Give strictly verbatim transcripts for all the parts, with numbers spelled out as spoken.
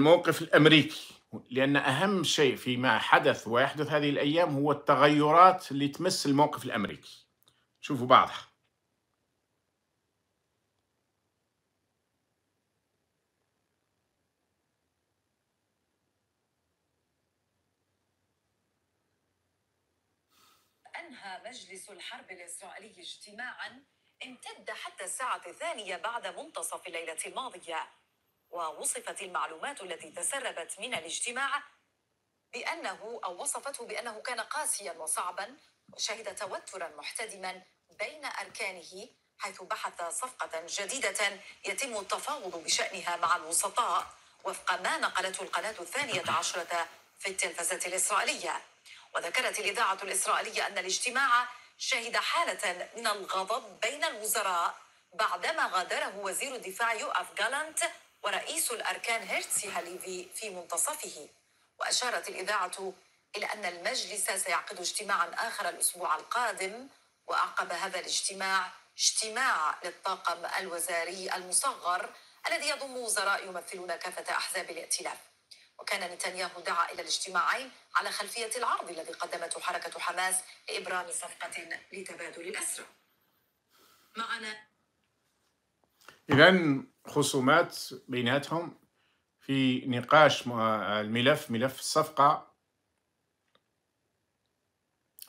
الموقف الأمريكي، لأن أهم شيء فيما حدث ويحدث هذه الأيام هو التغيرات اللي تمس الموقف الأمريكي. شوفوا بعضها. أنهى مجلس الحرب الإسرائيلي اجتماعاً امتد حتى الساعة الثانية بعد منتصف الليلة الماضية، ووصفت المعلومات التي تسربت من الاجتماع بأنه أو وصفته بأنه كان قاسياً وصعباً، وشهد توتراً محتدماً بين أركانه، حيث بحث صفقة جديدة يتم التفاوض بشأنها مع الوسطاء وفق ما نقلته القناة الثانية عشرة في التلفزة الإسرائيلية. وذكرت الإذاعة الإسرائيلية أن الاجتماع شهد حالة من الغضب بين الوزراء بعدما غادره وزير الدفاع يوآف غالانت ورئيس الأركان هيرتسي هاليفي في منتصفه. وأشارت الإذاعة إلى أن المجلس سيعقد اجتماعا آخر الأسبوع القادم، وأعقب هذا الاجتماع اجتماع للطاقم الوزاري المصغر الذي يضم وزراء يمثلون كافة أحزاب الائتلاف. وكان نتنياهو دعا إلى الاجتماعين على خلفية العرض الذي قدمته حركة حماس لإبرام صفقة لتبادل الأسرى. معنا إذن خصومات بيناتهم في نقاش الملف، ملف الصفقة،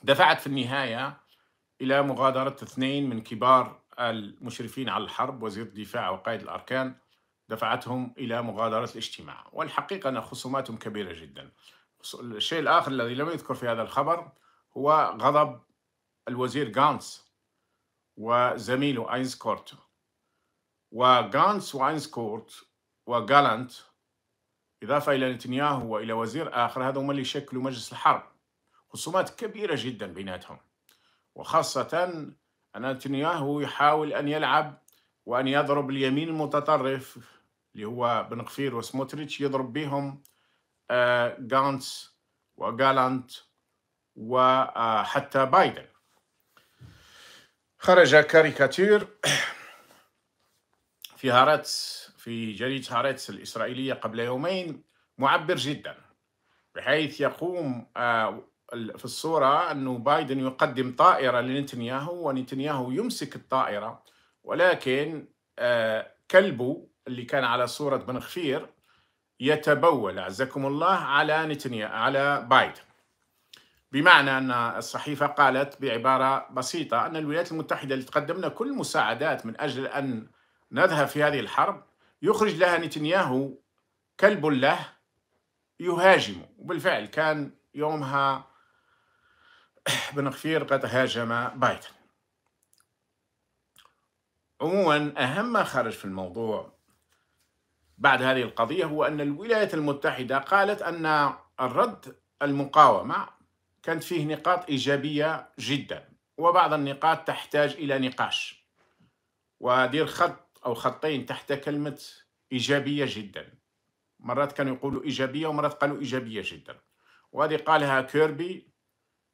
دفعت في النهاية إلى مغادرة اثنين من كبار المشرفين على الحرب، وزير الدفاع وقائد الأركان، دفعتهم إلى مغادرة الاجتماع. والحقيقة أن خصوماتهم كبيرة جدا. الشيء الآخر الذي لم يذكر في هذا الخبر هو غضب الوزير غانتس وزميله أينسكورت. وغانتس وأينسكورت وغالانت إضافة إلى نتنياهو وإلى وزير آخر، هذا هم اللي شكلوا مجلس الحرب. خصومات كبيرة جدا بيناتهم، وخاصة أن نتنياهو يحاول أن يلعب وأن يضرب اليمين المتطرف اللي هو بن غفير وسموتريتش، يضرب بهم غانتس وغالانت وحتى بايدن. خرج كاريكاتير في هارتس، في جريدة هارتس الإسرائيلية قبل يومين، معبر جدا، بحيث يقوم في الصورة أنه بايدن يقدم طائرة لنتنياهو، ونتنياهو يمسك الطائرة، ولكن كلبه اللي كان على صورة بن غفير يتبول أعزكم الله على نتنياهو على بايدن. بمعنى أن الصحيفة قالت بعبارة بسيطة أن الولايات المتحدة اللي تقدم لنا كل المساعدات من أجل أن نذهب في هذه الحرب، يخرج لها نتنياهو كلب له يهاجمه. وبالفعل كان يومها بن غفير قد هاجم بايدن. عموما أهم ما خرج في الموضوع بعد هذه القضية هو أن الولايات المتحدة قالت أن الرد المقاومة كانت فيه نقاط إيجابية جدا، وبعض النقاط تحتاج إلى نقاش. ودير خط أو خطين تحت كلمة إيجابية جدا، مرات كانوا يقولوا إيجابية ومرات قالوا إيجابية جدا، وهذه قالها كيربي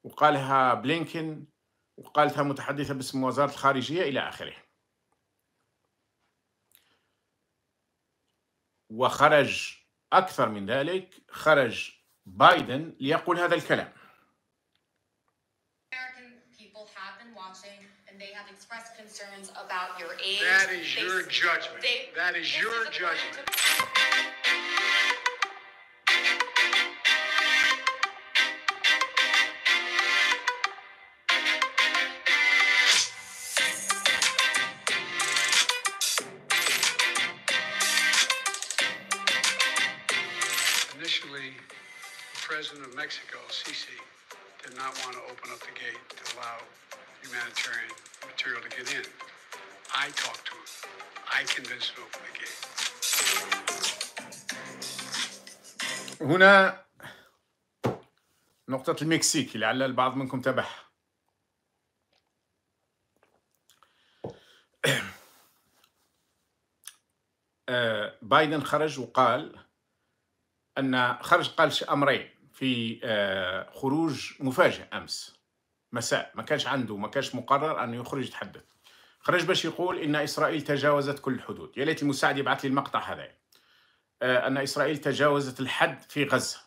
وقالها بلينكين وقالتها متحدثة باسم وزارة الخارجية إلى آخره. وخرج أكثر من ذلك، خرج بايدن ليقول هذا الكلام. They have expressed concerns about your age. That is they, your judgment. They, that is your is judgment. Initially, the president of Mexico, Sisi, did not want to open up the gate to allow humanitarian material to get in. I talked to him. I convinced him to open the gate. هنا نقطة المكسيك لعل البعض منكم تابعها. بايدن خرج وقال أن خرج قال أمرين في خروج مفاجئ أمس مساء، ما كانش عنده ما كانش مقرر أنه يخرج يتحدث. خرج باش يقول إن إسرائيل تجاوزت كل الحدود. يا ليت المساعد يبعث لي المقطع هذا. أن إسرائيل تجاوزت الحد في غزة.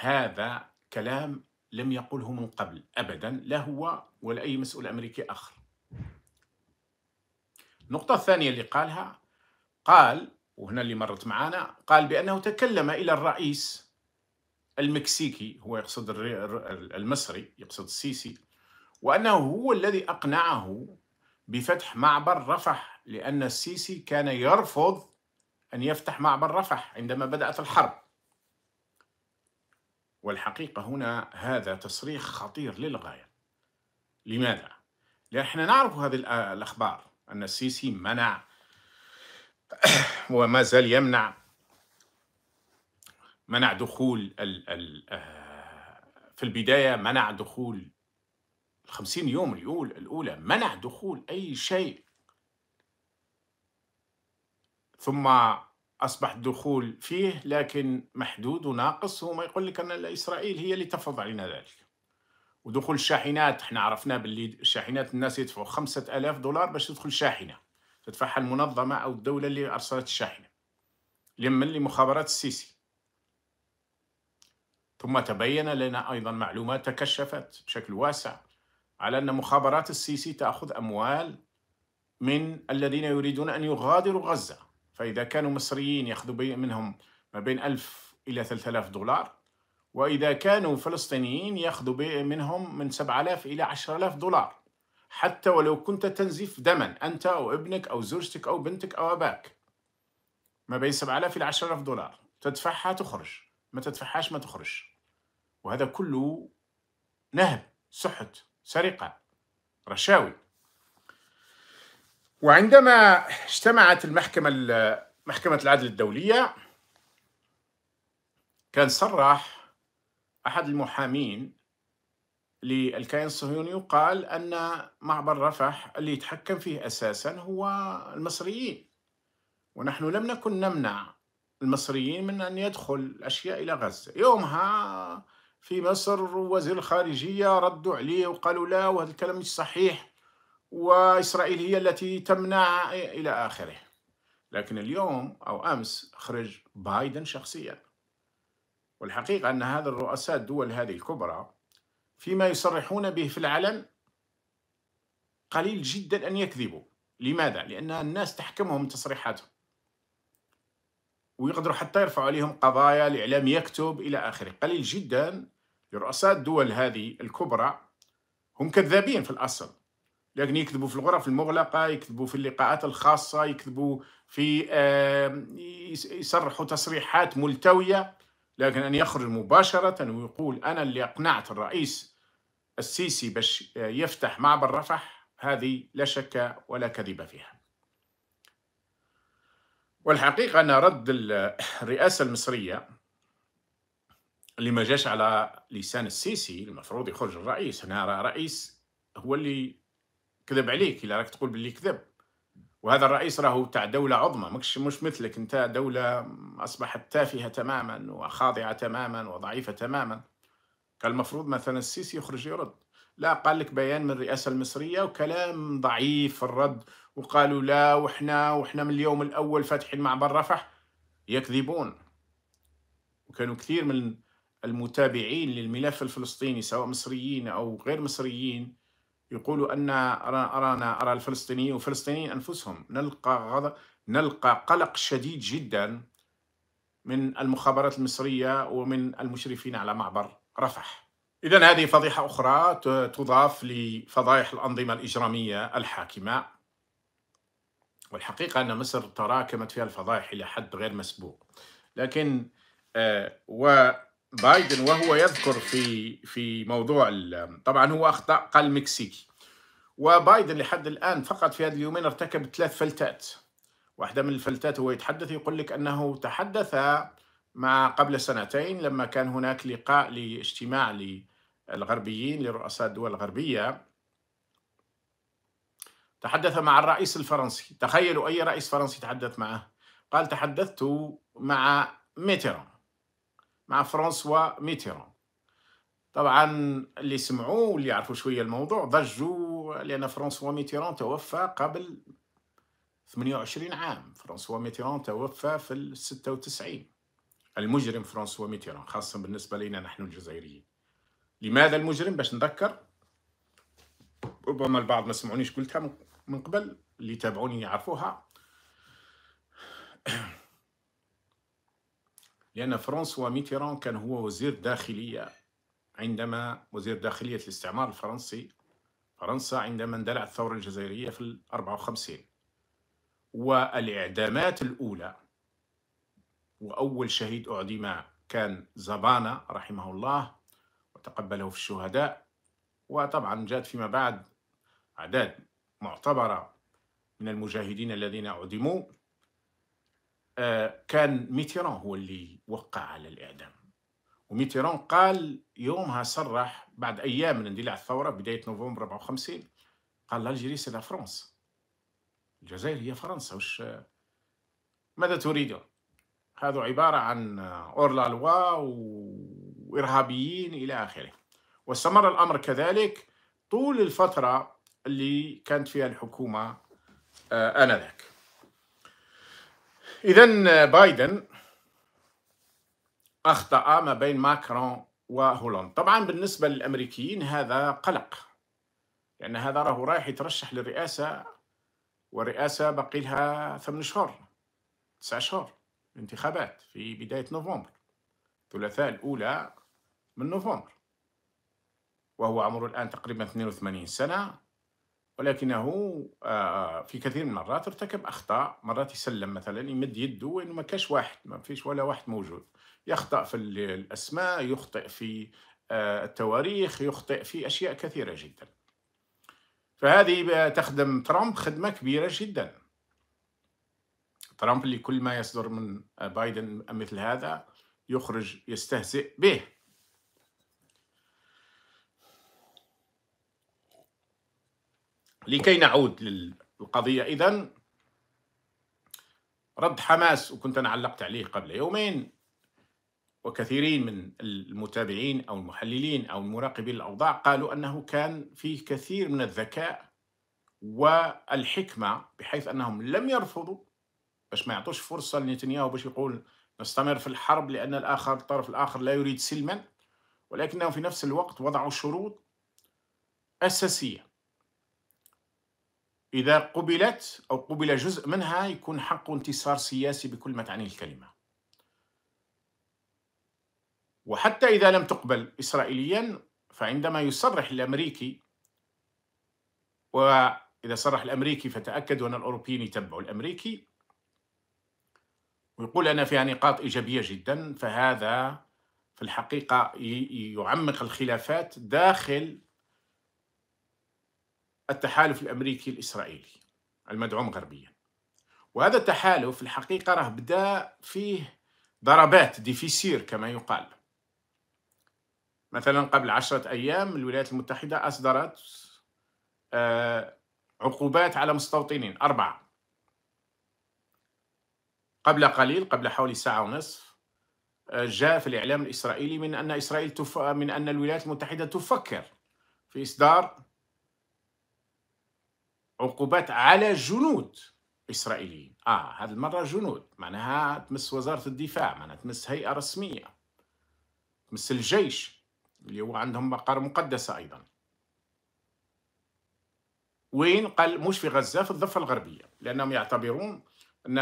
هذا كلام لم يقله من قبل أبدا، لا هو ولا أي مسؤول أمريكي آخر. النقطة الثانية اللي قالها، قال وهنا اللي مرت معانا، قال بأنه تكلم إلى الرئيس المكسيكي، هو يقصد المصري، يقصد السيسي، وأنه هو الذي أقنعه بفتح معبر رفح، لأن السيسي كان يرفض أن يفتح معبر رفح عندما بدأت الحرب. والحقيقة هنا هذا تصريح خطير للغاية. لماذا؟ لأن احنا نعرف هذه الأخبار أن السيسي منع وما زال يمنع منع دخول ال ال في البداية منع دخول الخمسين يوم الأولى، منع دخول أي شيء، ثم أصبح الدخول فيه لكن محدود وناقص. وما يقول لك أن إسرائيل هي اللي تفرض علينا ذلك. ودخول الشاحنات، احنا عرفنا باللي الشاحنات الناس يدفعوا خمسة آلاف دولار باش تدخل شاحنة تدفعها المنظمة أو الدولة اللي أرسلت الشاحنة، لمن لمخابرات السيسي. ثم تبين لنا أيضا معلومات تكشفت بشكل واسع على أن مخابرات السيسي تأخذ أموال من الذين يريدون أن يغادروا غزة. فإذا كانوا مصريين يأخذوا منهم ما بين ألف إلى ثلاثة آلاف دولار، وإذا كانوا فلسطينيين يأخذوا منهم من سبعة آلاف إلى عشرة آلاف دولار، حتى ولو كنت تنزف دما أنت أو ابنك أو زوجتك أو بنتك أو أباك. ما بين سبعة آلاف إلى عشرة آلاف دولار تدفعها تخرج، ما تدفعهاش ما تخرج. وهذا كله نهب، سحت، سرقة، رشاوي. وعندما اجتمعت المحكمة محكمة العدل الدولية، كان صرح أحد المحامين للكيان الصهيوني وقال أن معبر رفح اللي يتحكم فيه أساسا هو المصريين، ونحن لم نكن نمنع المصريين من أن يدخل الأشياء إلى غزة. يومها في مصر وزير الخارجية ردوا عليه وقالوا لا، وهذا الكلام مش صحيح، وإسرائيل هي التي تمنع إلى آخره. لكن اليوم أو أمس خرج بايدن شخصيا. والحقيقة أن هذا الرؤساء الدول هذه الكبرى فيما يصرحون به في العلن قليل جدا أن يكذبوا. لماذا؟ لأن الناس تحكمهم تصريحاتهم، ويقدروا حتى يرفعوا عليهم قضايا، الإعلام يكتب إلى آخره. قليل جدا لرؤساء الدول هذه الكبرى، هم كذابين في الأصل، لكن يكذبوا في الغرف المغلقة، يكذبوا في اللقاءات الخاصة، يكذبوا في يصرحوا تصريحات ملتوية. لكن أن يخرج مباشرة ويقول أنا اللي أقنعت الرئيس السيسي باش يفتح معبر رفح، هذه لا شك ولا كذب فيها. والحقيقة أن رد الرئاسة المصرية اللي ما جاش على لسان السيسي، المفروض يخرج الرئيس، هنا رئيس هو اللي كذب عليك إلا راك تقول باللي كذب، وهذا الرئيس راهو تاع دولة عظمى، ماكش مش مثلك أنت، دولة أصبحت تافهة تماما وخاضعة تماما وضعيفة تماما. كان المفروض مثلا السيسي يخرج يرد، لا، قال لك بيان من الرئاسة المصرية وكلام ضعيف في الرد، وقالوا لا وإحنا وإحنا من اليوم الأول فاتحين معبر رفح. يكذبون. وكانوا كثير من المتابعين للملف الفلسطيني سواء مصريين أو غير مصريين يقولوا أن أرانا أرى الفلسطينيين وفلسطينيين أنفسهم نلقى غضب، نلقى قلق شديد جدا من المخابرات المصرية ومن المشرفين على معبر رفح. إذن هذه فضيحة أخرى تضاف لفضائح الأنظمة الإجرامية الحاكمة. والحقيقة أن مصر تراكمت فيها الفضائح إلى حد غير مسبوق. لكن وبايدن وهو يذكر في في موضوع، طبعا هو أخطأ، قال مكسيكي. وبايدن لحد الآن فقط في هذه اليومين ارتكب ثلاث فلتات. واحدة من الفلتات هو يتحدث يقول لك أنه تحدث مع قبل سنتين لما كان هناك لقاء لاجتماع للغربيين لرؤساء الدول الغربية، تحدث مع الرئيس الفرنسي. تخيلوا أي رئيس فرنسي تحدث معه. قال تحدثت مع ميتران، مع فرانسوا ميتران. طبعا اللي سمعوه واللي يعرفوا شوية الموضوع ضجوا، لأن فرانسوا ميتران توفى قبل ثمانية وعشرين عام. فرانسوا ميتران توفى في ال ستة وتسعين. المجرم فرانسوا ميتران، خاصة بالنسبة لنا نحن الجزائريين. لماذا المجرم؟ باش نذكر، ربما البعض ما سمعونيش قلتها من قبل، اللي تابعوني يعرفوها، لأن فرانسوا ميتران كان هو وزير داخلية عندما وزير داخلية الاستعمار الفرنسي فرنسا عندما اندلعت الثورة الجزائرية في ال أربعة وخمسين، والإعدامات الأولى وأول شهيد أعدم كان زبانة رحمه الله وتقبله في الشهداء. وطبعا جاءت فيما بعد أعداد معتبرة من المجاهدين الذين أعدموا. كان ميتران هو اللي وقع على الإعدام، وميتران قال يومها، صرح بعد أيام من اندلاع الثورة بداية نوفمبر أربعة وخمسين، قال الجيري سي لا فرنسا، الجزائر هي فرنسا، وش ماذا تريدون؟ هذا عبارة عن أورلالوا وإرهابيين إلى آخره. واستمر الأمر كذلك طول الفترة اللي كانت فيها الحكومة آنذاك. إذا بايدن أخطأ ما بين ماكرون وهولندا. طبعا بالنسبة للأمريكيين هذا قلق، لأن هذا راهو رايح يترشح للرئاسة، والرئاسة بقي لها ثمان شهور تسع شهور انتخابات في بداية نوفمبر، الثلاثاء الأولى من نوفمبر، وهو عمره الآن تقريبا اثنين وثمانين سنة، ولكنه في كثير من المرات ارتكب أخطاء. مرات يسلم مثلا، يمد يده وإنه ما كاش واحد، ما فيش ولا واحد موجود، يخطأ في الأسماء، يخطئ في التواريخ، يخطئ في أشياء كثيرة جدا. فهذه تخدم ترامب خدمة كبيرة جدا. ترامب اللي كل ما يصدر من بايدن مثل هذا يخرج يستهزئ به. لكي نعود للقضية، إذن رد حماس، وكنت أنا علقت عليه قبل يومين، وكثيرين من المتابعين أو المحللين أو المراقبين الأوضاع قالوا أنه كان فيه كثير من الذكاء والحكمة، بحيث أنهم لم يرفضوا باش ما يعطوش فرصة لنتنياهو باش يقول نستمر في الحرب لأن الآخر الطرف الآخر لا يريد سلما، ولكنهم في نفس الوقت وضعوا شروط أساسية إذا قبلت أو قبل جزء منها يكون حق انتصار سياسي بكل ما تعنيه الكلمة. وحتى إذا لم تقبل إسرائيليا، فعندما يصرح الأمريكي، وإذا صرح الأمريكي فتأكدوا أن الأوروبيين يتبعوا الأمريكي، ويقول أنا فيها نقاط إيجابية جدا، فهذا في الحقيقة يعمق الخلافات داخل التحالف الأمريكي الإسرائيلي المدعوم غربيا. وهذا التحالف في الحقيقة راه بدأ فيه ضربات ديفيسير كما يقال. مثلا قبل عشرة أيام الولايات المتحدة أصدرت عقوبات على مستوطنين أربعة. قبل قليل، قبل حوالي ساعة ونصف، جاء في الإعلام الإسرائيلي من أن إسرائيل تف... من أن الولايات المتحدة تفكر في إصدار عقوبات على جنود إسرائيليين. آه هذه المرة جنود، معناها تمس وزارة الدفاع، معناها تمس هيئة رسمية، تمس الجيش اللي هو عندهم مقر مقدسة أيضا. وين؟ قال مش في غزة، في الضفة الغربية، لأنهم يعتبرون أن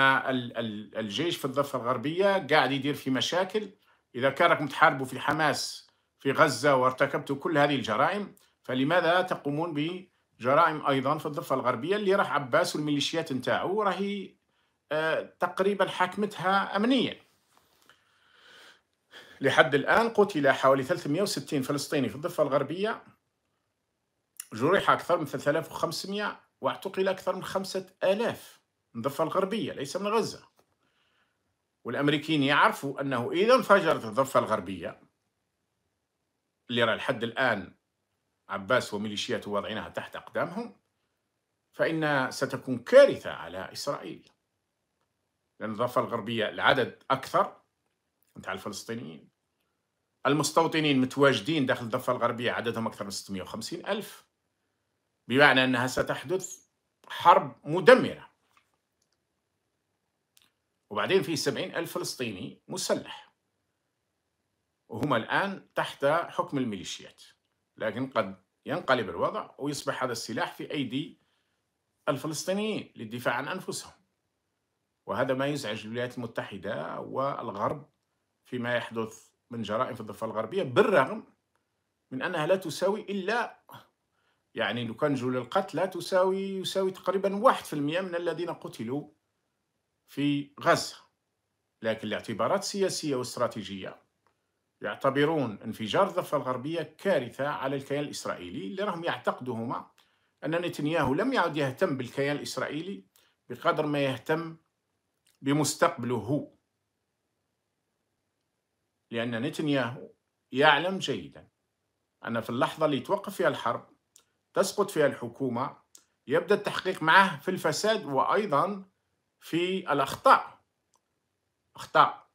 الجيش في الضفة الغربية قاعد يدير في مشاكل. إذا كانكم تحاربوا في حماس في غزة وارتكبتوا كل هذه الجرائم، فلماذا تقومون ب جرائم أيضا في الضفة الغربية اللي راح عباس والميليشيات نتاعو راهي آه تقريبا حاكمتها أمنيا لحد الآن. قتل حوالي ثلاثمائة وستين فلسطيني في الضفة الغربية، جرح أكثر من ثلاثة آلاف وخمسمائة، واعتقل أكثر من خمسة آلاف من الضفة الغربية ليس من غزة. والأمريكيين يعرفوا أنه إذا انفجرت الضفة الغربية اللي راح لحد الآن عباس وميليشياته واضعينها تحت أقدامهم، فإن ستكون كارثة على إسرائيل، لأن الضفة الغربية العدد أكثر نتاع الفلسطينيين، المستوطنين متواجدين داخل الضفة الغربية عددهم أكثر من ستمائة وخمسين ألف، بمعنى أنها ستحدث حرب مدمرة. وبعدين في سبعين ألف فلسطيني مسلح وهم الآن تحت حكم الميليشيات، لكن قد ينقلب الوضع ويصبح هذا السلاح في أيدي الفلسطينيين للدفاع عن أنفسهم، وهذا ما يزعج الولايات المتحدة والغرب فيما يحدث من جرائم في الضفة الغربية، بالرغم من أنها لا تساوي إلا يعني لو كان جول القتلى تساوي يساوي تقريبا واحد بالمئة من الذين قتلوا في غزة، لكن لاعتبارات سياسية واستراتيجية يعتبرون انفجار الضفة الغربية كارثة على الكيان الإسرائيلي، لأنهم يعتقدون أن نتنياهو لم يعد يهتم بالكيان الإسرائيلي بقدر ما يهتم بمستقبله هو، لأن نتنياهو يعلم جيدا أن في اللحظة اللي توقف فيها الحرب تسقط فيها الحكومة يبدأ التحقيق معه في الفساد وأيضا في الأخطاء أخطاء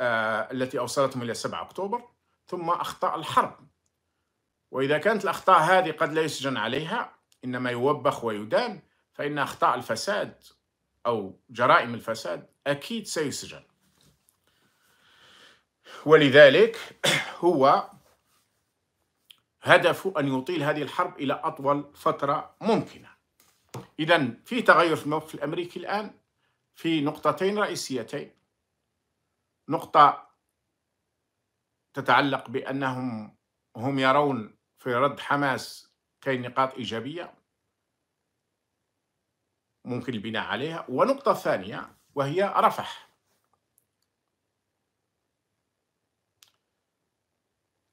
آه التي أوصلتهم إلى سبعة أكتوبر ثم أخطاء الحرب، وإذا كانت الأخطاء هذه قد لا يسجن عليها إنما يوبخ ويدان، فإن أخطاء الفساد أو جرائم الفساد أكيد سيسجن. ولذلك هو هدفه أن يطيل هذه الحرب إلى أطول فترة ممكنة. إذا في تغير في الموقف الأمريكي الآن في نقطتين رئيسيتين، نقطة تتعلق بأنهم هم يرون في رد حماس كاين نقاط إيجابية ممكن البناء عليها، ونقطة ثانية وهي رفح.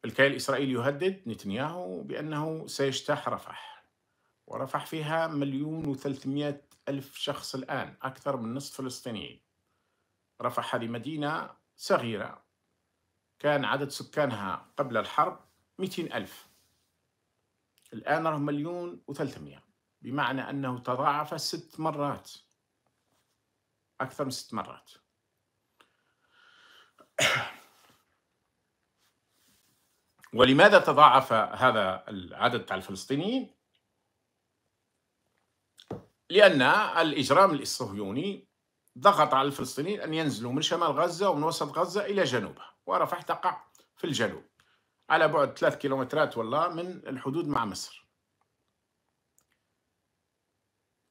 الكيان الإسرائيلي يهدد نتنياهو بأنه سيجتاح رفح، ورفح فيها مليون وثلاثمائة ألف شخص الآن، أكثر من نصف فلسطينيين. رفح هذه مدينة صغيرة كان عدد سكانها قبل الحرب مئتين ألف، الآن راهم مليون وثلاثمائة، بمعنى أنه تضاعف ست مرات، أكثر من ست مرات. ولماذا تضاعف هذا العدد على الفلسطينيين؟ لأن الإجرام الصهيوني ضغط على الفلسطينيين أن ينزلوا من شمال غزة ومن وسط غزة إلى جنوبها، ورفح تقع في الجنوب على بعد ثلاث كيلومترات والله من الحدود مع مصر،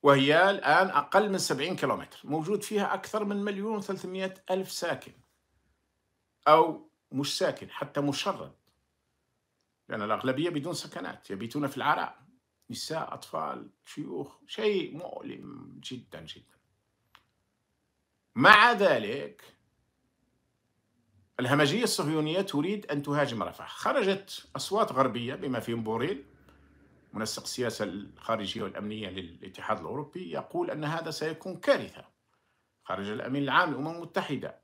وهي الآن أقل من سبعين كيلومتر، موجود فيها أكثر من مليون وثلاثمائة ألف ساكن أو مش ساكن حتى مشرد، لأن يعني الأغلبية بدون سكنات، يبيتون في العراء، نساء، أطفال، شيوخ، شيء مؤلم جدا جدا. مع ذلك الهمجية الصهيونية تريد أن تهاجم رفح. خرجت أصوات غربية بما فيهم بوريل منسق السياسة الخارجية والأمنية للاتحاد الأوروبي يقول أن هذا سيكون كارثة. خرج الأمين العام للأمم المتحدة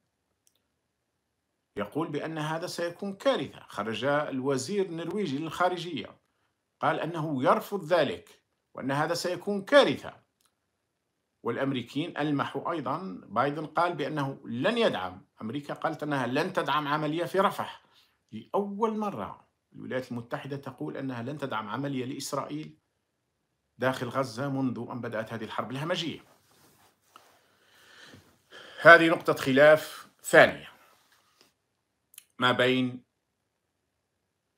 يقول بأن هذا سيكون كارثة. خرج الوزير النرويجي للخارجية قال أنه يرفض ذلك وأن هذا سيكون كارثة. والأمريكيين ألمحوا أيضا، بايدن قال بأنه لن يدعم، أمريكا قالت أنها لن تدعم عملية في رفح. لأول مرة الولايات المتحدة تقول أنها لن تدعم عملية لإسرائيل داخل غزة منذ أن بدأت هذه الحرب الهمجية. هذه نقطة خلاف ثانية ما بين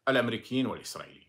الأمريكيين والإسرائيليين.